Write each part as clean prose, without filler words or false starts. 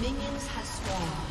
Minions have spawned.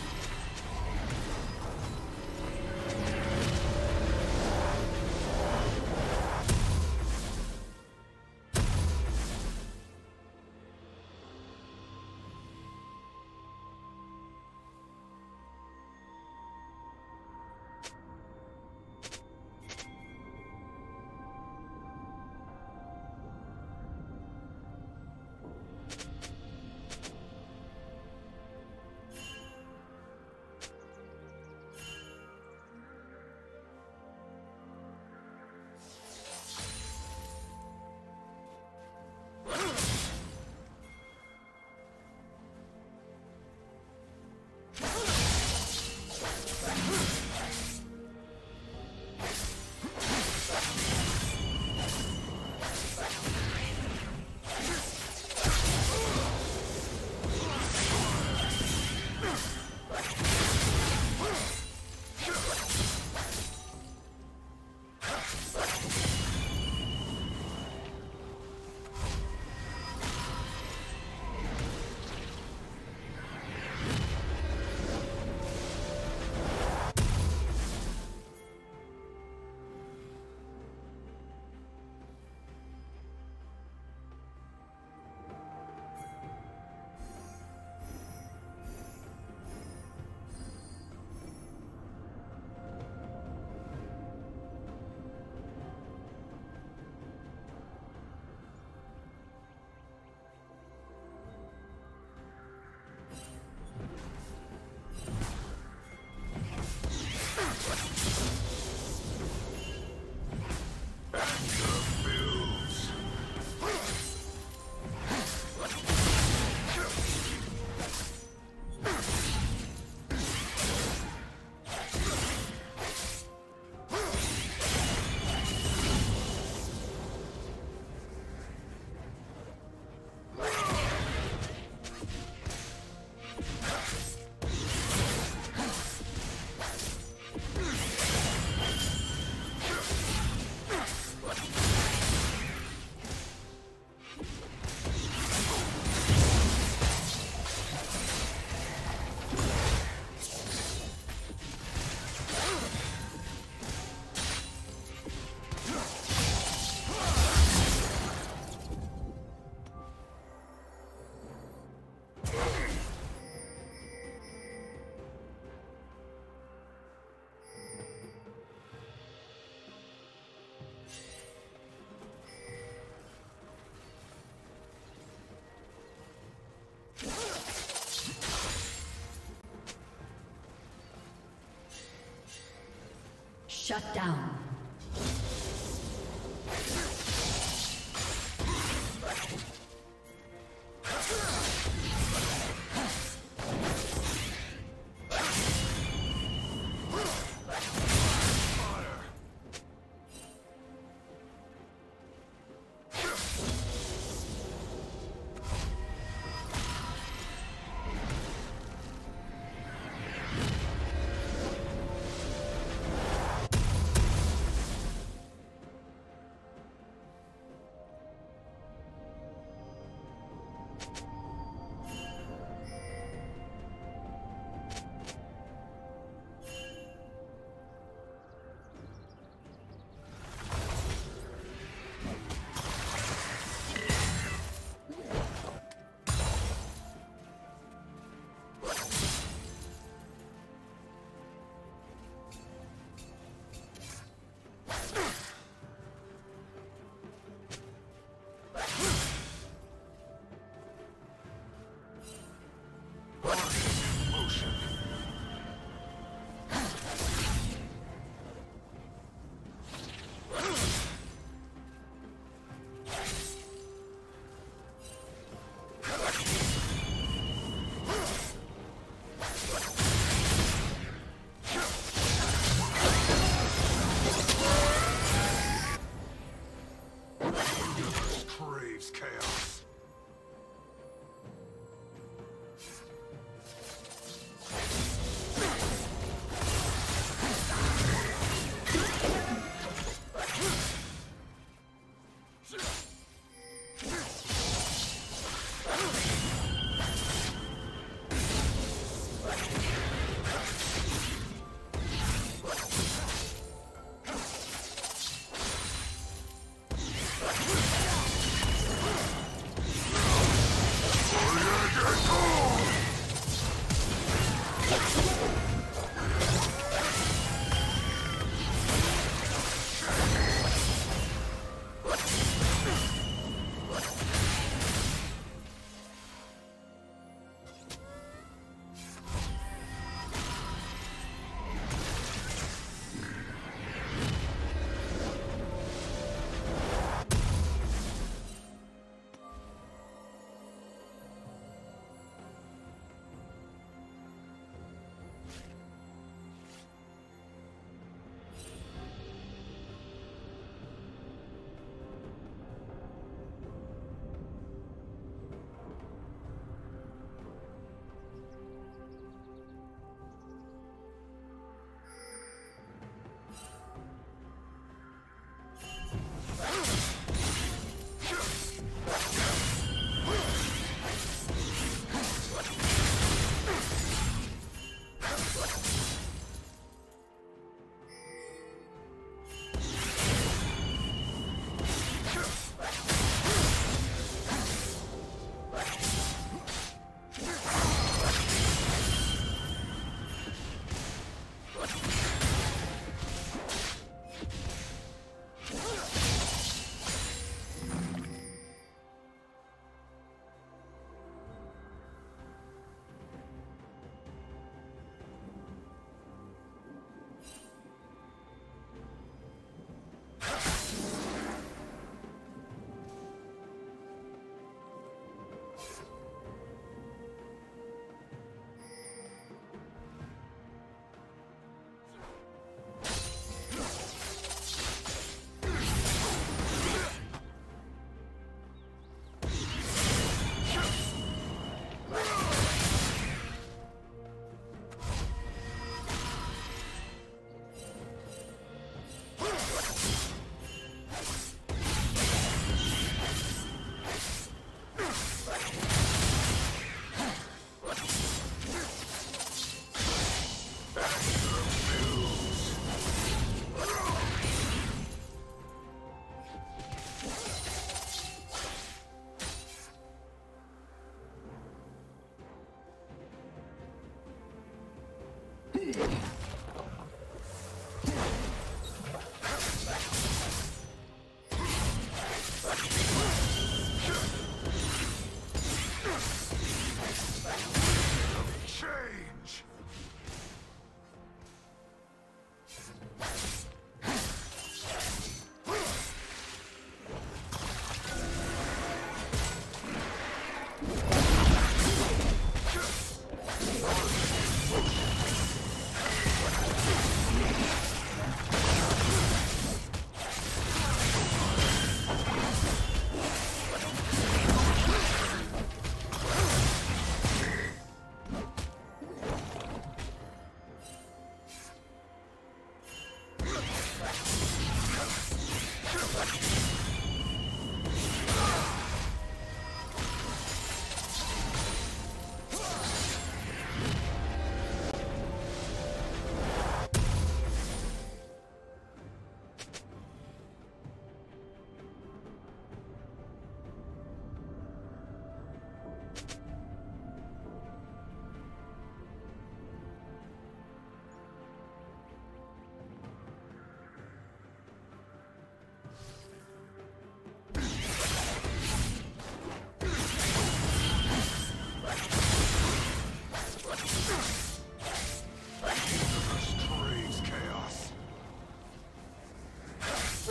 Shut down.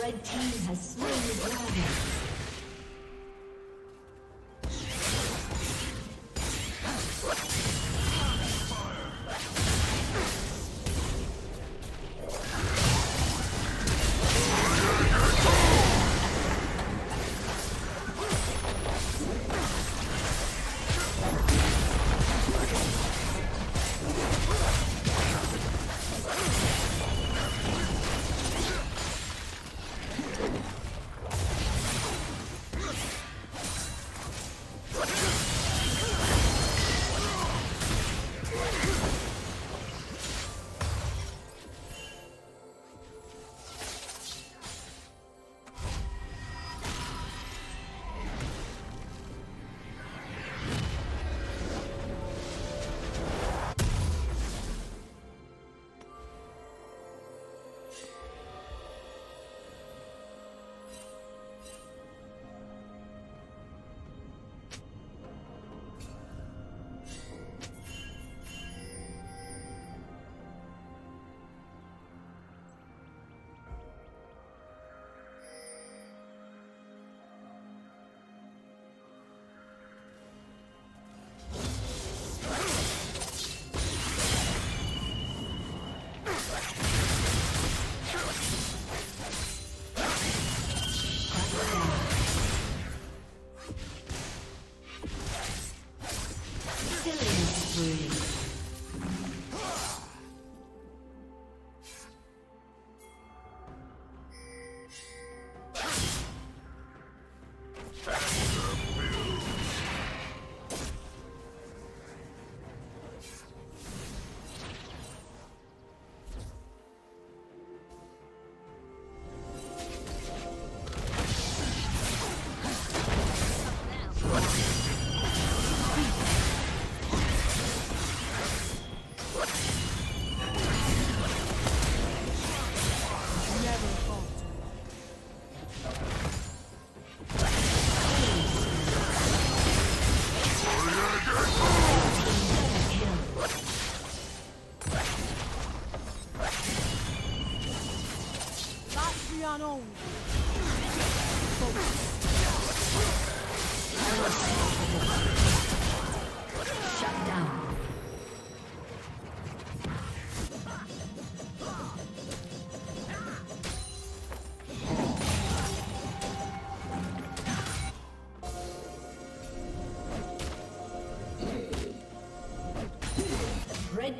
Red team has slain the dragon. Red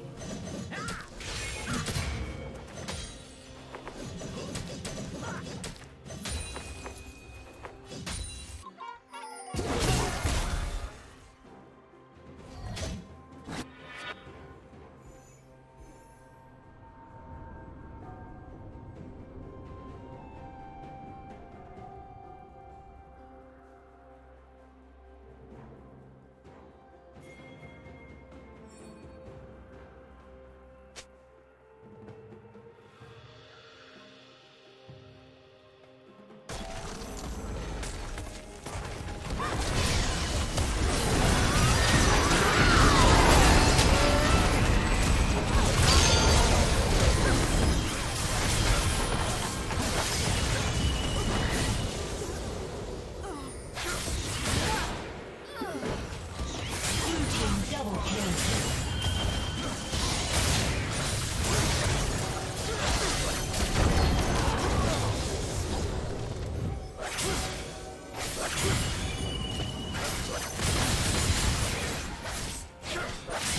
Team's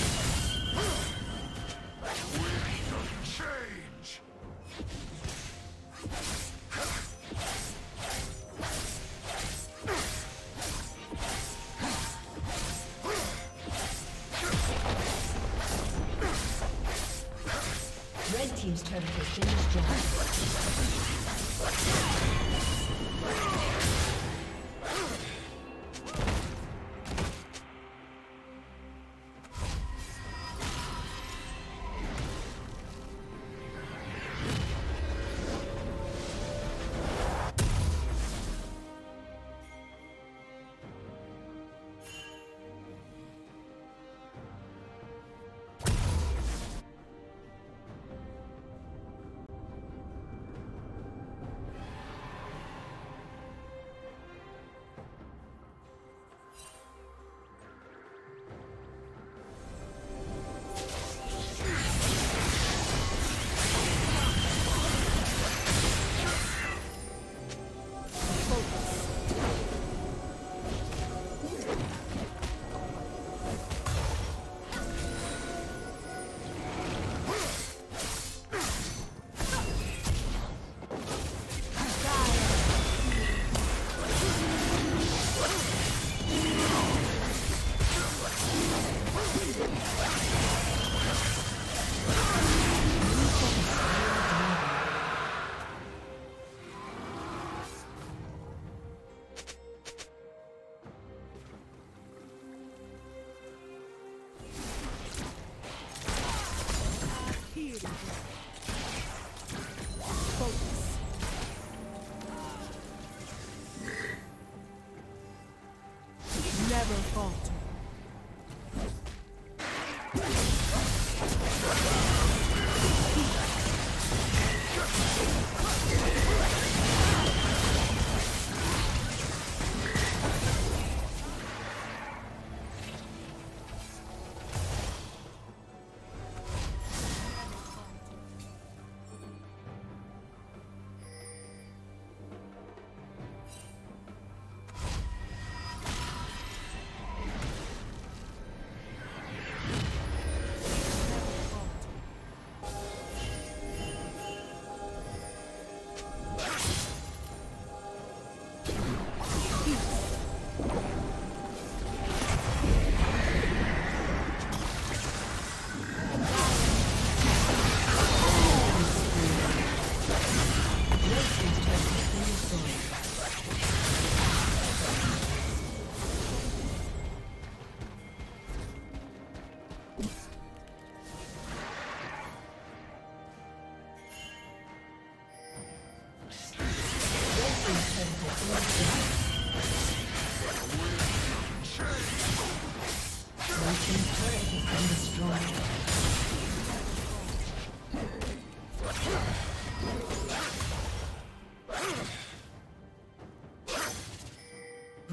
turret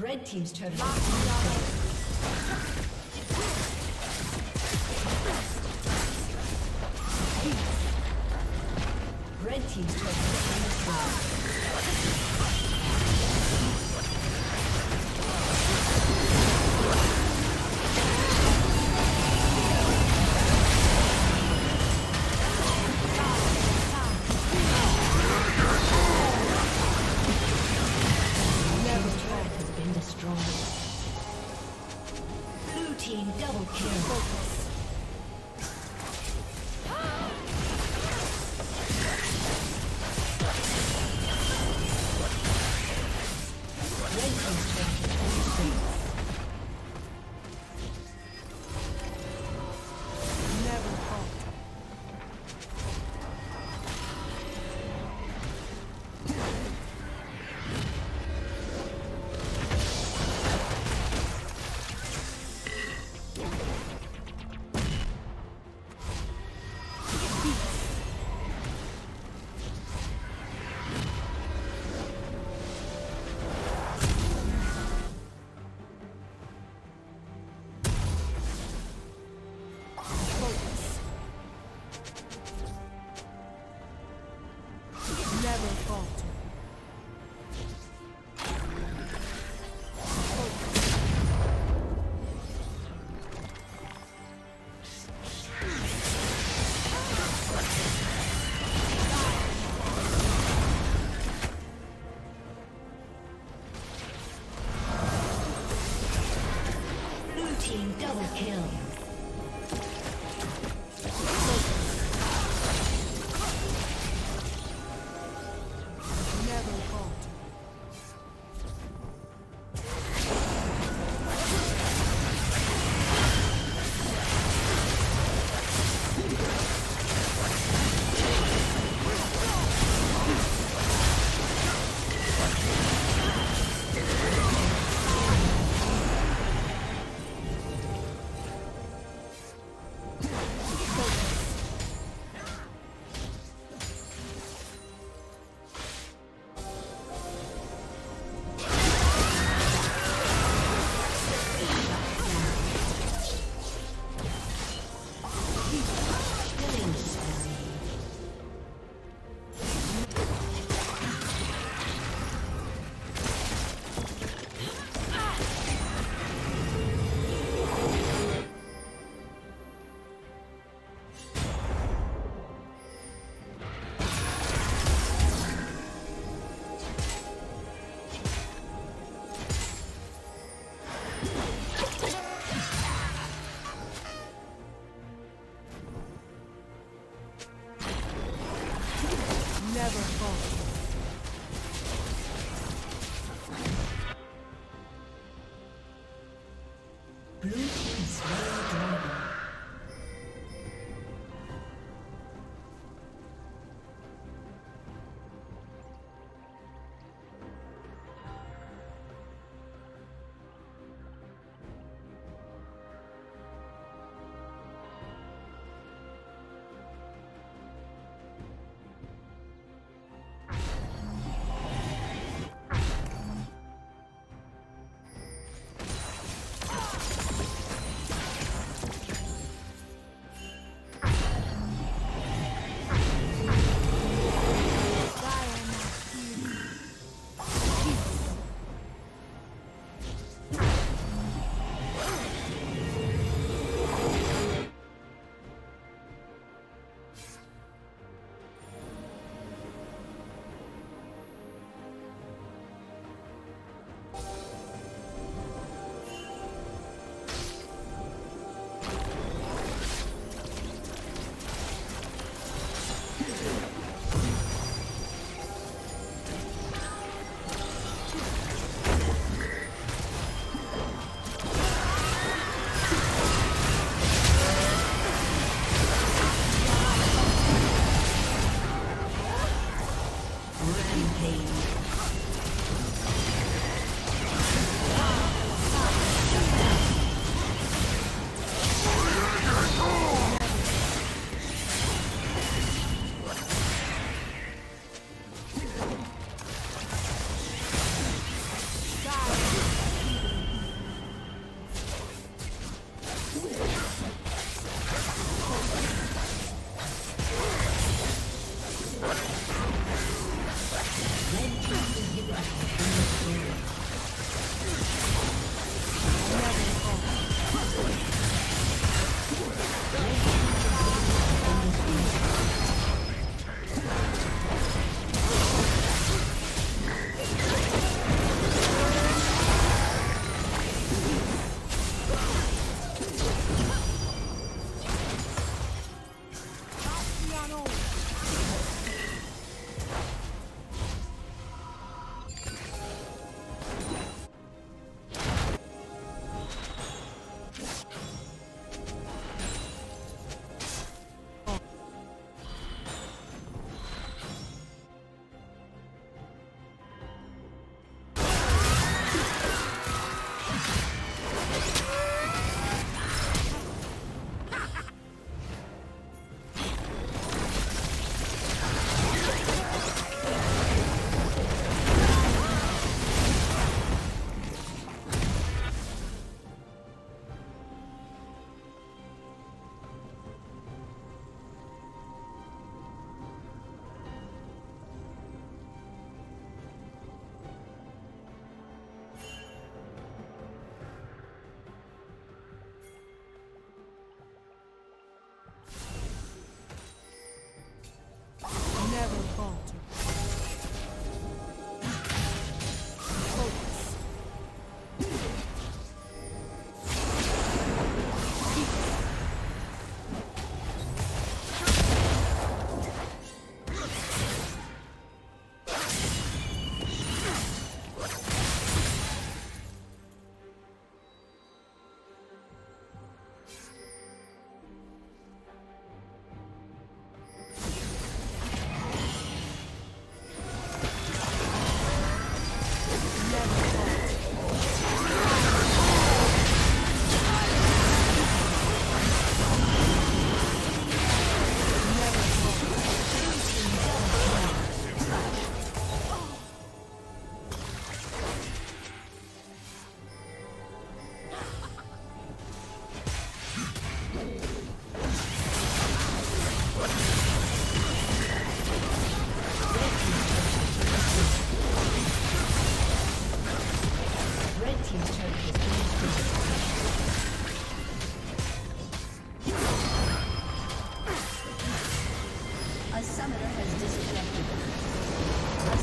has been Red team's turn. Red team's turn. kill.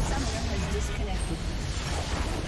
summoner has disconnected.